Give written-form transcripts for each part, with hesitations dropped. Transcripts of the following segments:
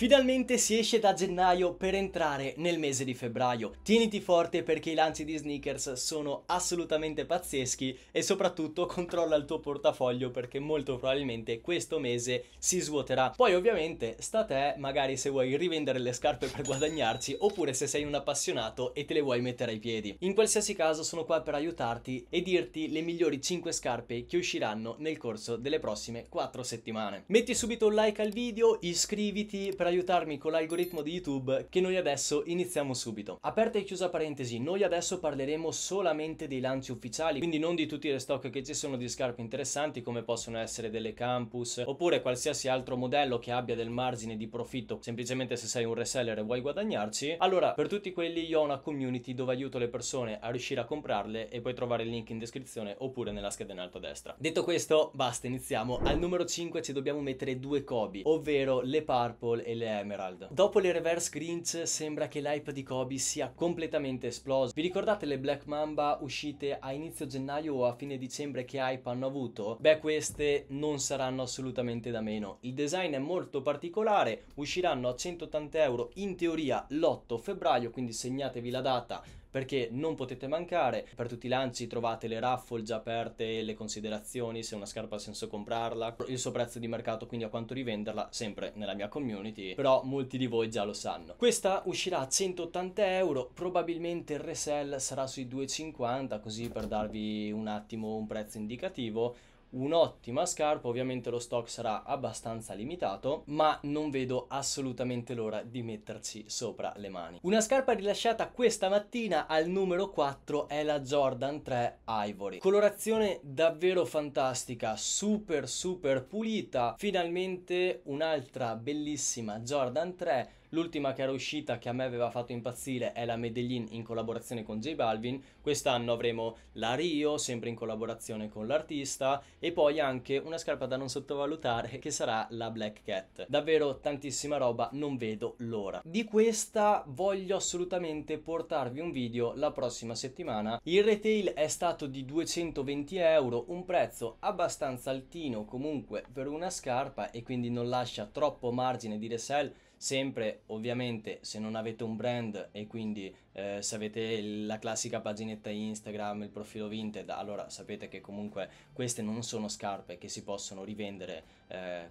Finalmente si esce da gennaio per entrare nel mese di febbraio. Tieniti forte perché i lanci di sneakers sono assolutamente pazzeschi e soprattutto controlla il tuo portafoglio perché molto probabilmente questo mese si svuoterà. Poi ovviamente sta a te magari se vuoi rivendere le scarpe per guadagnarci oppure se sei un appassionato e te le vuoi mettere ai piedi. In qualsiasi caso sono qua per aiutarti e dirti le migliori 5 scarpe che usciranno nel corso delle prossime 4 settimane. Metti subito un like al video, iscriviti per aiutarmi con l'algoritmo di YouTube che noi adesso iniziamo subito. Aperta e chiusa parentesi, noi adesso parleremo solamente dei lanci ufficiali, quindi non di tutti i restock che ci sono di scarpe interessanti come possono essere delle Campus oppure qualsiasi altro modello che abbia del margine di profitto, semplicemente se sei un reseller e vuoi guadagnarci. Allora per tutti quelli io ho una community dove aiuto le persone a riuscire a comprarle e puoi trovare il link in descrizione oppure nella scheda in alto a destra. Detto questo basta, iniziamo. Al numero 5 ci dobbiamo mettere due Kobe, ovvero le Purple e le Emerald. Dopo le reverse Grinch sembra che l'hype di Kobe sia completamente esploso. Vi ricordate le Black Mamba uscite a inizio gennaio o a fine dicembre che hype hanno avuto? Beh, queste non saranno assolutamente da meno. Il design è molto particolare, usciranno a 180 euro in teoria l'8 febbraio, quindi segnatevi la data perché non potete mancare. Per tutti i lanci trovate le raffle già aperte, le considerazioni, se una scarpa ha senso comprarla, il suo prezzo di mercato, quindi a quanto rivenderla, sempre nella mia community, però molti di voi già lo sanno. Questa uscirà a 180 euro, probabilmente il resell sarà sui 250, così per darvi un attimo un prezzo indicativo. Un'ottima scarpa, ovviamente lo stock sarà abbastanza limitato, ma non vedo assolutamente l'ora di metterci sopra le mani. Una scarpa rilasciata questa mattina al numero 4 è la Jordan 3 Ivory. Colorazione davvero fantastica, super super pulita. Finalmente un'altra bellissima Jordan 3. L'ultima che era uscita che a me aveva fatto impazzire è la Medellin in collaborazione con J Balvin. Quest'anno avremo la Rio sempre in collaborazione con l'artista e poi anche una scarpa da non sottovalutare che sarà la Black Cat. Davvero tantissima roba, non vedo l'ora. Di questa voglio assolutamente portarvi un video la prossima settimana. Il retail è stato di 220 euro, un prezzo abbastanza altino comunque per una scarpa e quindi non lascia troppo margine di resell. Sempre ovviamente se non avete un brand e quindi se avete la classica paginetta Instagram, il profilo Vinted, allora sapete che comunque queste non sono scarpe che si possono rivendere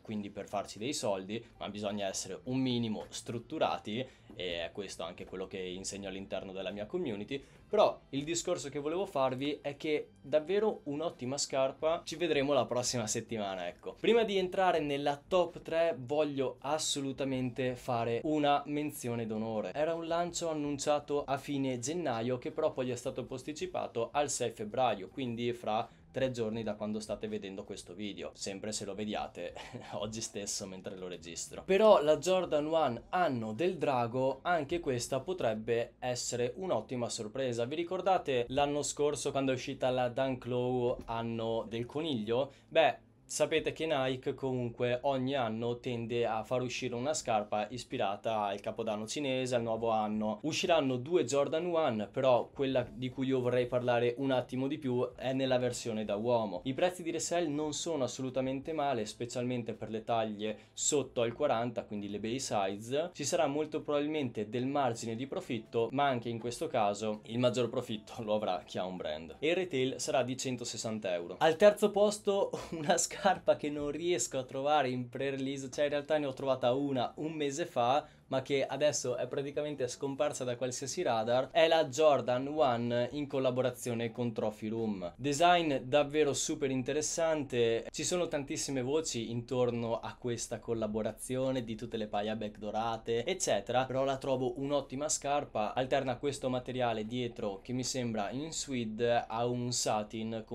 quindi per farci dei soldi, ma bisogna essere un minimo strutturati e è questo anche quello che insegno all'interno della mia community. Però il discorso che volevo farvi è che davvero un'ottima scarpa, ci vedremo la prossima settimana. Ecco, prima di entrare nella top 3 voglio assolutamente fare una menzione d'onore. Era un lancio annunciato a fine gennaio che però poi è stato posticipato al 6 febbraio, quindi fra 3 giorni da quando state vedendo questo video, sempre se lo vediate oggi stesso mentre lo registro. Però la Jordan 1 Anno del Drago, anche questa potrebbe essere un'ottima sorpresa. Vi ricordate l'anno scorso quando è uscita la Dunk Low Anno del Coniglio? Beh, sapete che Nike comunque ogni anno tende a far uscire una scarpa ispirata al Capodanno Cinese, al nuovo anno. Usciranno due Jordan 1, però quella di cui io vorrei parlare un attimo di più è nella versione da uomo. I prezzi di resell non sono assolutamente male, specialmente per le taglie sotto al 40, quindi le base size. Ci sarà molto probabilmente del margine di profitto, ma anche in questo caso il maggior profitto lo avrà chi ha un brand. E il retail sarà di 160 euro. Al terzo posto una scarpa che non riesco a trovare in pre-release, cioè in realtà ne ho trovata una un mese fa, ma che adesso è praticamente scomparsa da qualsiasi radar, è la Jordan 1 in collaborazione con Trophy Room. Design davvero super interessante, ci sono tantissime voci intorno a questa collaborazione di tutte le paia back dorate eccetera, però la trovo un'ottima scarpa. Alterna questo materiale dietro che mi sembra in suede a un satin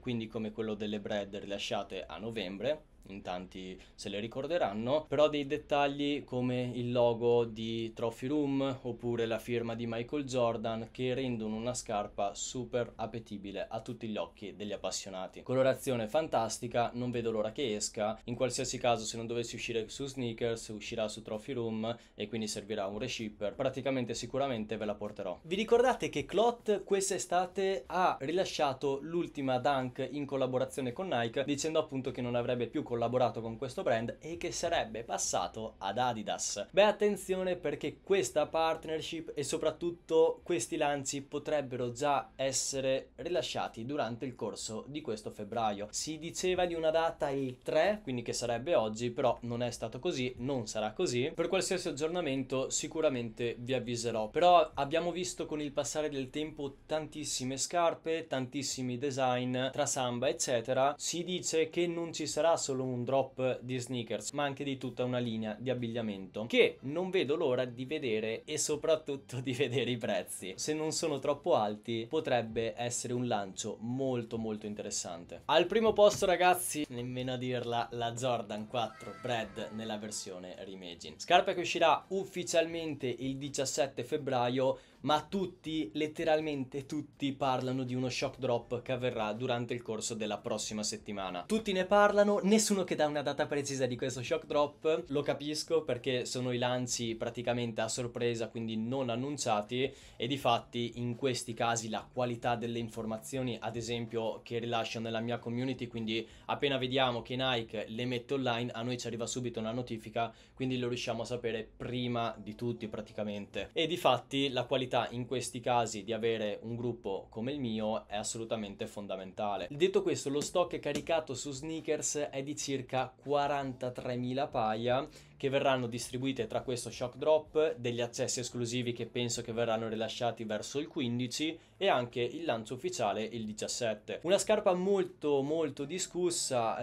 quindi come quello delle Bred rilasciate a novembre, in tanti se le ricorderanno, però dei dettagli come il logo di Trophy Room oppure la firma di Michael Jordan che rendono una scarpa super appetibile a tutti gli occhi degli appassionati. Colorazione fantastica, non vedo l'ora che esca. In qualsiasi caso se non dovessi uscire su Sneakers uscirà su Trophy Room e quindi servirà un reshipper, praticamente sicuramente ve la porterò. Vi ricordate che Clot quest'estate ha rilasciato l'ultima Dunk in collaborazione con Nike dicendo appunto che non avrebbe più collaborato con questo brand e che sarebbe passato ad Adidas. Beh, attenzione, perché questa partnership e soprattutto questi lanci potrebbero già essere rilasciati durante il corso di questo febbraio. Si diceva di una data il 3, quindi che sarebbe oggi, però non è stato così, non sarà così. Per qualsiasi aggiornamento sicuramente vi avviserò, però abbiamo visto con il passare del tempo tantissime scarpe, tantissimi design tra samba eccetera. Si dice che non ci sarà solo un drop di sneakers, ma anche di tutta una linea di abbigliamento che non vedo l'ora di vedere, e soprattutto di vedere i prezzi. Se non sono troppo alti potrebbe essere un lancio molto molto interessante. Al primo posto, ragazzi, nemmeno a dirla, la Jordan 4 Bred nella versione Reimagined, scarpa che uscirà ufficialmente il 17 febbraio, ma tutti, letteralmente tutti, parlano di uno shock drop che avverrà durante il corso della prossima settimana. Tutti ne parlano, nessuno che dà una data precisa di questo shock drop. Lo capisco, perché sono i lanci praticamente a sorpresa, quindi non annunciati, e di fatti in questi casi la qualità delle informazioni, ad esempio, che rilascio nella mia community, quindi appena vediamo che Nike le mette online a noi ci arriva subito una notifica, quindi lo riusciamo a sapere prima di tutti praticamente. E di fatti la qualità in questi casi di avere un gruppo come il mio è assolutamente fondamentale. Detto questo, lo stock caricato su sneakers è di circa 43.000 paia che verranno distribuite tra questo shock drop, degli accessi esclusivi che penso che verranno rilasciati verso il 15 e anche il lancio ufficiale il 17. Una scarpa molto molto discussa,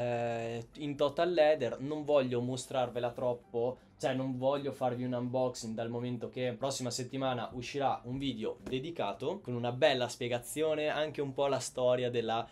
in total leather. Non voglio mostrarvela troppo, cioè non voglio farvi un unboxing, dal momento che prossima settimana uscirà un video dedicato con una bella spiegazione, anche un po' la storia della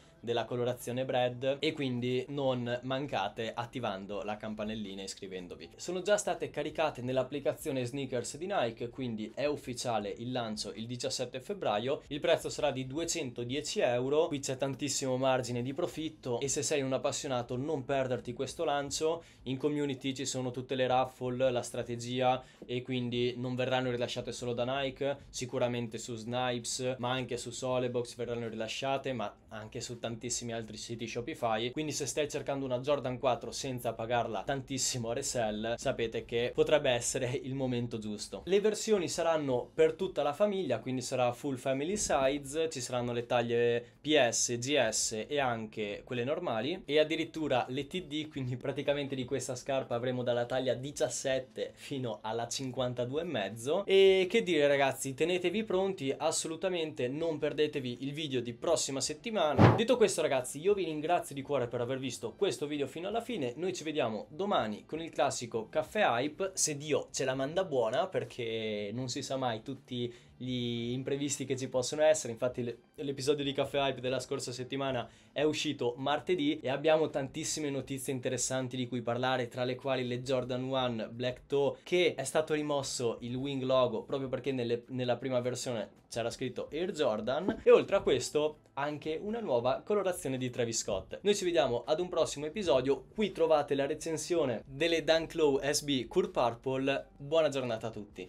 colorazione Bred, e quindi non mancate attivando la campanellina e iscrivendovi. Sono già state caricate nell'applicazione Sneakers di Nike, quindi è ufficiale il lancio il 17 febbraio. Il prezzo sarà di 210 euro. Qui c'è tantissimo margine di profitto, e se sei un appassionato non perderti questo lancio. In community ci sono tutte le raffle, la strategia, e quindi non verranno rilasciate solo da Nike, sicuramente su Snipes ma anche su Solebox verranno rilasciate, ma anche su tantissimi altri siti Shopify. Quindi se stai cercando una Jordan 4 senza pagarla tantissimo a resell, sapete che potrebbe essere il momento giusto. Le versioni saranno per tutta la famiglia, quindi sarà full family size, ci saranno le taglie PS, GS e anche quelle normali, e addirittura le TD, quindi praticamente di questa scarpa avremo dalla taglia 17 fino alla 52,5. E che dire, ragazzi, tenetevi pronti assolutamente, non perdetevi il video di prossima settimana. Detto questo, ragazzi, io vi ringrazio di cuore per aver visto questo video fino alla fine. Noi ci vediamo domani con il classico Caffè Hype, se Dio ce la manda buona, perché non si sa mai tutti gli imprevisti che ci possono essere. Infatti l'episodio di Caffè Hype della scorsa settimana è uscito martedì e abbiamo tantissime notizie interessanti di cui parlare, tra le quali le Jordan 1 Black Toe, che è stato rimosso il Wing logo proprio perché nella prima versione c'era scritto Air Jordan, e oltre a questo anche una nuova colorazione di Travis Scott. Noi ci vediamo ad un prossimo episodio. Qui trovate la recensione delle Dunk Low SB Curl Purple. Buona giornata a tutti.